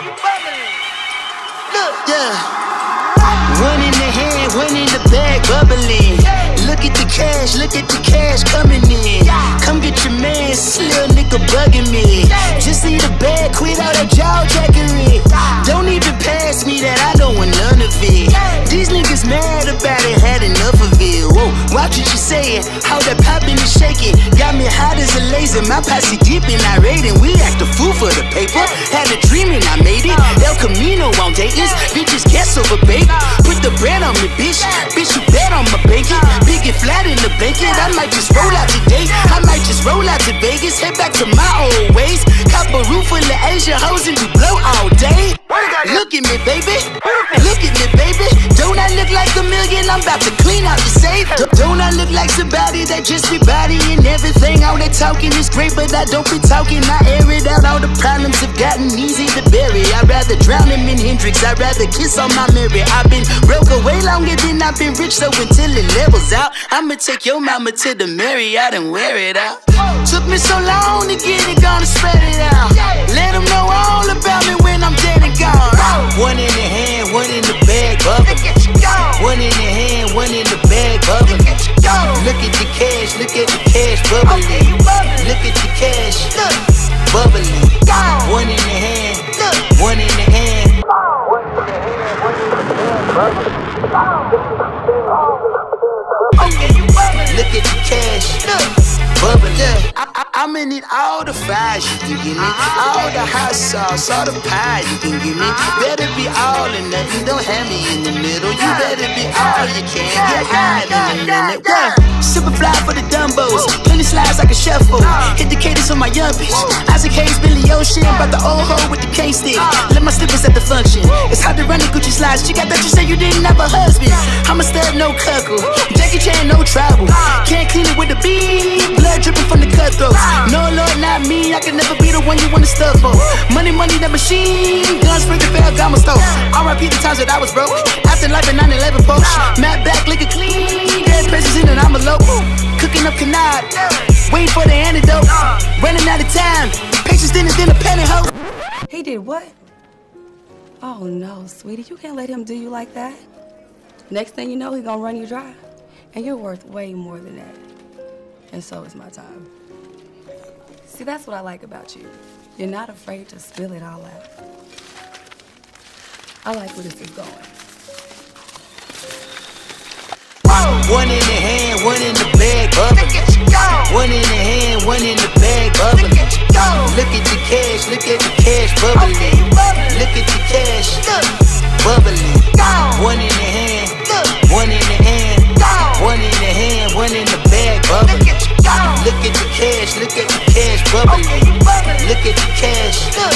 Look, yeah. One in the head, one in the bag, bubbling. Look at the cash coming in. Come get your man, this little nigga bugging me. Just see the bag, quit all that jaw jackery. Don't even pass me that, I don't want none of it. These niggas mad about it, had enough of it. Whoa, watch what you saying, how that poppin' and shaking. Got me hot as a laser, my posse deep and irate. And we act a fool for the paper, had a dream and I made it. El Camino on Vegas, bitches guess over bacon. Put the bread on me, bitch, bitch you bet on my bacon. Big and flat in the blanket, I might just roll out today. I might just roll out to Vegas, head back to my old ways. Cop a roof full of Asia hoes and we blow all day. Look at me, baby. Look at me, baby. Don't I look like a million? I'm about to clean out the safe. Don't I look like somebody that just be bodying everything? All that talking is great, but I don't be talking. I air it out. All the problems have gotten easy to bury. I'd rather drown him in Hendrick's. I'd rather kiss on my Marriott. I've been broke away longer than I've been rich, so until it levels out, I'ma take your mama to the Marriott and wear it out. Took me so long to get it, gonna spread it out. Let them know all about me when I'm dead and gone. One in the hand, one in the bag, bubble. One in the hand, one in the bag, bubble. Look at the cash, bubbling. Look at the cash, bubbling. One in the hand, one in the hand. Look at the cash, bubbling. I'm in it, all the fries you can give me, all the hot sauce, all the pie you can give me. Better be all or nothing, don't have me in the middle. You better be all you can, get high in a minute. Super fly for the dumbos, plenty slides like a shuffle. Hit the cadence on my young bitch, Isaac Hayes, Billy Ocean. Brought the old hoe with the K-stick, let my slippers at the function. It's hard to run the Gucci slides, chick, I bet you say you didn't have a husband. I'm a stud, no cuckoo, Jackie Chan, no trouble. Can't clean it with the beat, blood dripping from the cutthroats. No, Lord, not me, I can never be the one you wanna stuff for. Money, money, that machine, guns, ring the bell, got my stove. R.I.P. the times that I was broke, afterlife at 9/11, folks. Matt back, liquor clean, dead presence in and I'm a low. Cooking up canard, waiting for the antidote. Running out of time, patience thinner than a pantyhose. He did what? Oh no, sweetie, you can't let him do you like that. Next thing you know, he gonna run you dry. And you're worth way more than that. And so is my time. See, that's what I like about you. You're not afraid to spill it all out. I like where this is going. One in the hand, one in the bag, bubbling. One in the hand, one in the bag, bubbling. Look at the cash, bubbling. Look at the cash, bubbling. One in the hand, one in the hand. One in the hand, one in the bag, bubbling. Look at the cash, bubbling. Look at the cash.